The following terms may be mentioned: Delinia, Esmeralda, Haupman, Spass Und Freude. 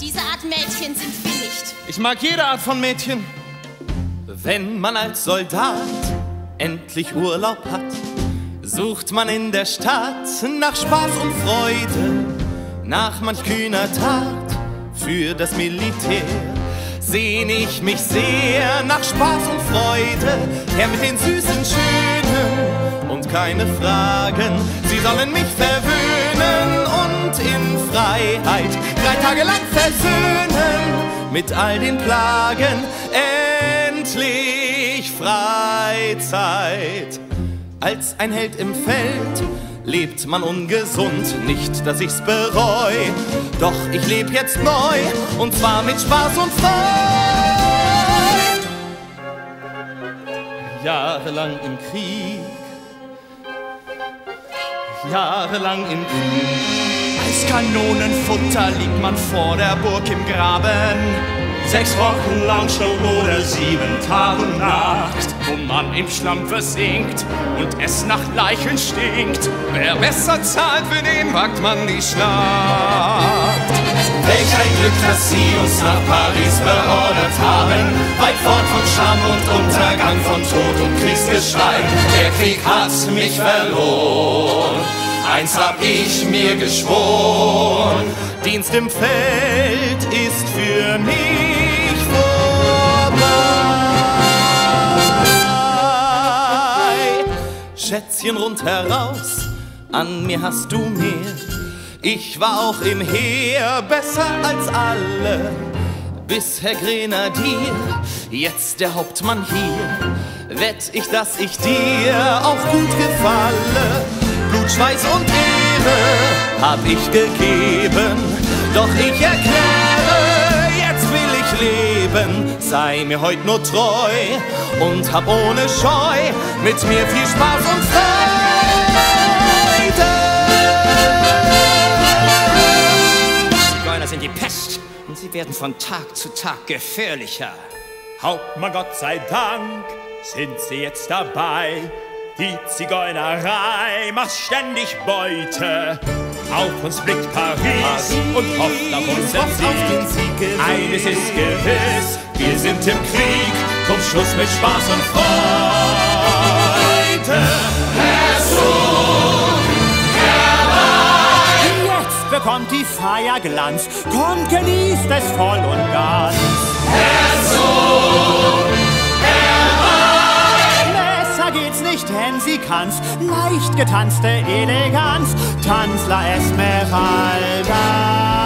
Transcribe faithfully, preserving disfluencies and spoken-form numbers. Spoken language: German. Diese Art Mädchen sind wir nicht. Ich mag jede Art von Mädchen. Wenn man als Soldat endlich Urlaub hat, sucht man in der Stadt nach Spaß und Freude, nach manch kühner Tat für das Militär. Sehn ich mich sehr nach Spaß und Freude, her mit den süßen Schönen und keine Fragen. Sie sollen mich verwöhnen und in Freiheit drei Tage lang versöhnen mit all den Plagen. Endlich Freizeit. Als ein Held im Feld lebt man ungesund, nicht, dass ich's bereu, doch ich leb jetzt neu, und zwar mit Spaß und Freude. Jahrelang im Krieg, jahrelang im Krieg. Als Kanonenfutter liegt man vor der Burg im Graben. Sechs Wochen lang schon oder sieben Tage und Nacht, wo man im Schlamm versinkt und es nach Leichen stinkt. Wer besser zahlt, für den wagt man die Schlacht. Welch ein Glück, dass sie uns nach Paris beordert haben, weit fort von Scham und Untergang, von Tod und Kriegsgeschrei. Der Krieg hat mich verloren, eins hab ich mir geschworen: Dienst im Feld ist für mich vorbei. Schätzchen rundheraus, an mir hast du mehr. Ich war auch im Heer besser als alle. Bisher Grenadier, jetzt der Hauptmann hier. Wett ich, dass ich dir auch gut gefalle. Blut, Schweiß und Ehre hab ich gegeben, doch ich erkläre, jetzt will ich leben. Sei mir heut nur treu und hab ohne Scheu mit mir viel Spaß und Freude. Zigeuner sind die Pest und sie werden von Tag zu Tag gefährlicher. Hauptmann, Gott sei Dank, sind sie jetzt dabei. Die Zigeunerei macht ständig Beute. Auf uns blickt Paris, Paris und hofft auf unseren Sieg. Eines ist gewiss, wir sind im Krieg. Zum Schluss mit Spaß und Freude. Herzog, herbei! Jetzt bekommt die Feier Glanz. Kommt, genießt es voll und ganz. Herzog, geht's nicht, denn sie kann's. Leicht getanzte Eleganz, Tanzler Esmeralda.